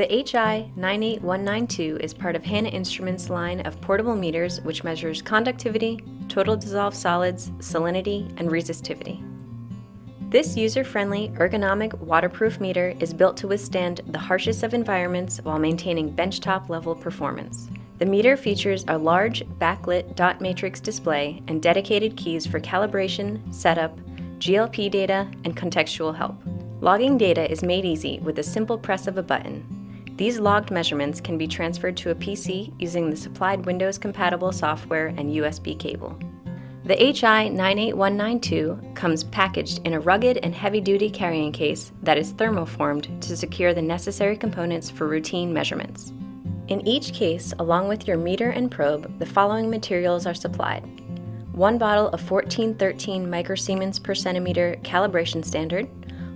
The HI-98192 is part of Hanna Instruments' line of portable meters, which measures conductivity, total dissolved solids, salinity, and resistivity. This user-friendly, ergonomic, waterproof meter is built to withstand the harshest of environments while maintaining benchtop-level performance. The meter features a large, backlit dot matrix display and dedicated keys for calibration, setup, GLP data, and contextual help. Logging data is made easy with a simple press of a button. These logged measurements can be transferred to a PC using the supplied Windows-compatible software and USB cable. The HI-98192 comes packaged in a rugged and heavy-duty carrying case that is thermoformed to secure the necessary components for routine measurements. In each case, along with your meter and probe, the following materials are supplied: one bottle of 1413 microsiemens per centimeter calibration standard,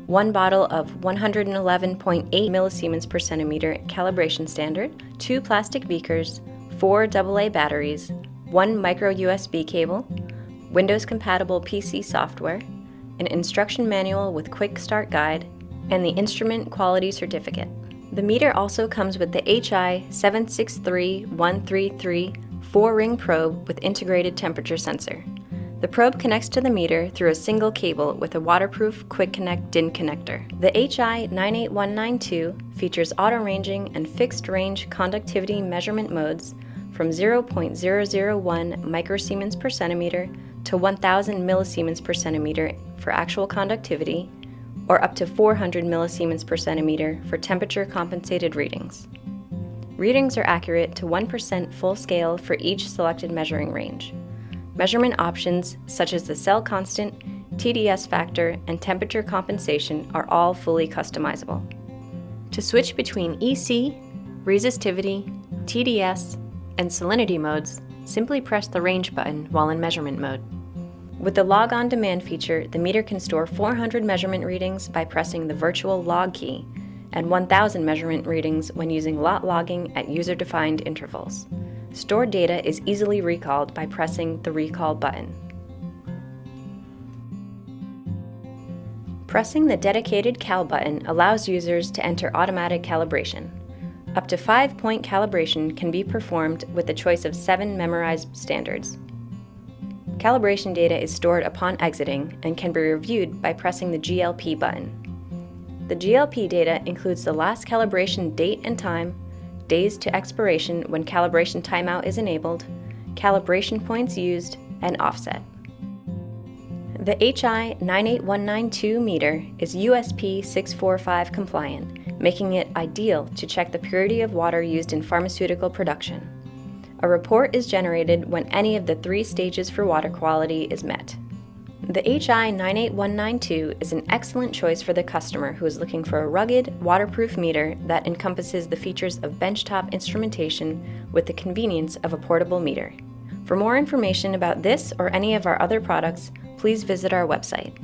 one bottle of 111.8 millisiemens per centimeter calibration standard, two plastic beakers, four AA batteries, one micro USB cable, Windows-compatible PC software, an instruction manual with quick start guide, and the instrument quality certificate. The meter also comes with the HI-763133 four-ring probe with integrated temperature sensor. The probe connects to the meter through a single cable with a waterproof Quick Connect DIN connector. The HI-98192 features auto-ranging and fixed-range conductivity measurement modes from 0.001 microsiemens per centimeter to 1,000 millisiemens per centimeter for actual conductivity, or up to 400 millisiemens per centimeter for temperature-compensated readings. Readings are accurate to 1% full scale for each selected measuring range. Measurement options such as the cell constant, TDS factor, and temperature compensation are all fully customizable. To switch between EC, resistivity, TDS, and salinity modes, simply press the range button while in measurement mode. With the Log on Demand feature, the meter can store 400 measurement readings by pressing the virtual log key, and 1,000 measurement readings when using lot logging at user-defined intervals. Stored data is easily recalled by pressing the Recall button. Pressing the dedicated Cal button allows users to enter automatic calibration. Up to 5-point calibration can be performed with the choice of 7 memorized standards. Calibration data is stored upon exiting and can be reviewed by pressing the GLP button. The GLP data includes the last calibration date and time, days to expiration when calibration timeout is enabled, calibration points used, and offset. The HI-98192 meter is USP 645 compliant, making it ideal to check the purity of water used in pharmaceutical production. A report is generated when any of the 3 stages for water quality is met. The HI-98192 is an excellent choice for the customer who is looking for a rugged, waterproof meter that encompasses the features of benchtop instrumentation with the convenience of a portable meter. For more information about this or any of our other products, please visit our website.